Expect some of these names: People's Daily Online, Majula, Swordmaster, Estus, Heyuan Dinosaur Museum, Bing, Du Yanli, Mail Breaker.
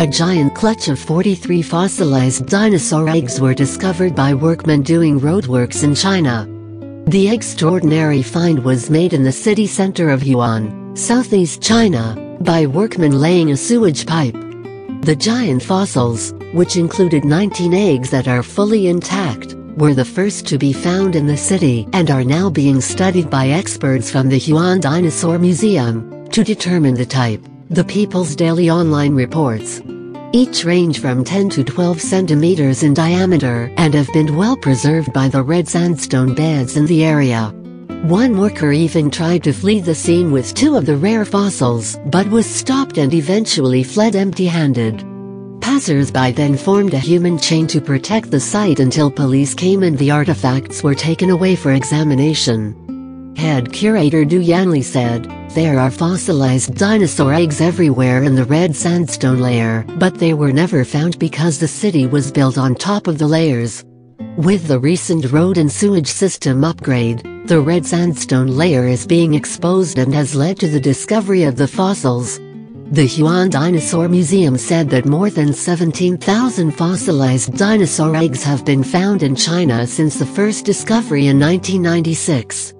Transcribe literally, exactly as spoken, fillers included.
A giant clutch of forty-three fossilized dinosaur eggs were discovered by workmen doing roadworks in China. The extraordinary find was made in the city center of Heyuan, southeast China, by workmen laying a sewage pipe. The giant fossils, which included nineteen eggs that are fully intact, were the first to be found in the city and are now being studied by experts from the Heyuan Dinosaur Museum to determine the type, the People's Daily Online reports. Each range from ten to twelve centimeters in diameter and have been well preserved by the red sandstone beds in the area. One worker even tried to flee the scene with two of the rare fossils but was stopped and eventually fled empty-handed. Passers-by then formed a human chain to protect the site until police came and the artifacts were taken away for examination. Head curator Du Yanli said, "There are fossilized dinosaur eggs everywhere in the red sandstone layer, but they were never found because the city was built on top of the layers. With the recent road and sewage system upgrade, the red sandstone layer is being exposed and has led to the discovery of the fossils." The Heyuan Dinosaur Museum said that more than seventeen thousand fossilized dinosaur eggs have been found in China since the first discovery in nineteen ninety-six.